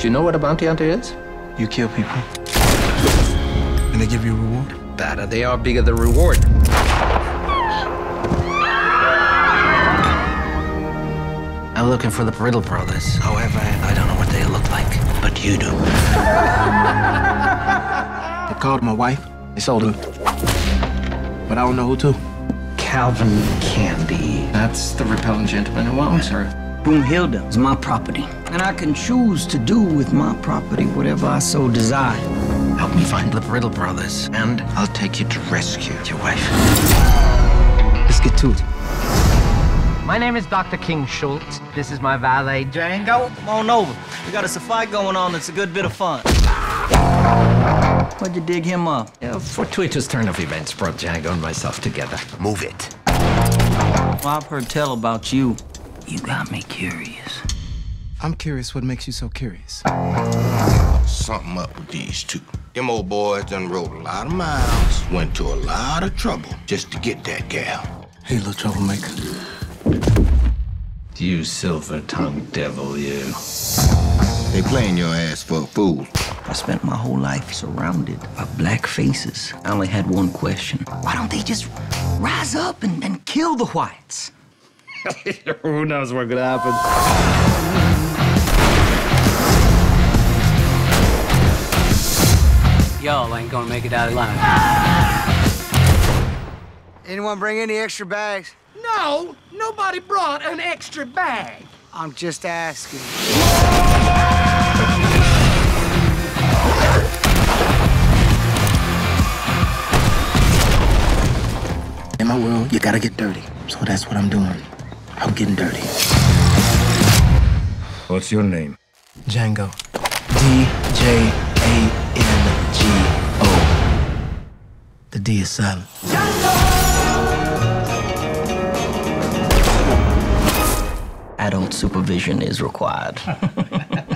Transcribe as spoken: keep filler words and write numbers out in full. Do you know what a bounty hunter is? You kill people. And they give you a reward? The better they are, bigger the reward. I'm looking for the Brittle Brothers. However, I don't know what they look like, but you do. I called my wife. They sold him. But I don't know who to. Calvin Candy. That's the repellent gentleman who owns her. Broomhilda is my property, and I can choose to do with my property whatever I so desire. Help me find the Brittle Brothers, and I'll take you to rescue your wife. Let's get to it. My name is Doctor King Schultz. This is my valet, Django. Come on over. We got a safari going on that's a good bit of fun. Why'd you dig him up? Yeah, a fortuitous turn of events brought Django and myself together. Move it. Well, I've heard tell about you. You got me curious. I'm curious what makes you so curious. Something up with these two. Them old boys done rode a lot of miles, went to a lot of trouble just to get that gal. Hey, little troublemaker. You silver-tongued devil, you. They playing your ass for a fool. I spent my whole life surrounded by black faces. I only had one question. Why don't they just rise up and, and kill the whites? Who knows what could happen? Y'all ain't gonna make it out alive. Anyone bring any extra bags? No, nobody brought an extra bag. I'm just asking. In my world, you gotta get dirty. So that's what I'm doing. I'm getting dirty. What's your name? Django. D J A N G O. The D is silent. Django! Adult supervision is required.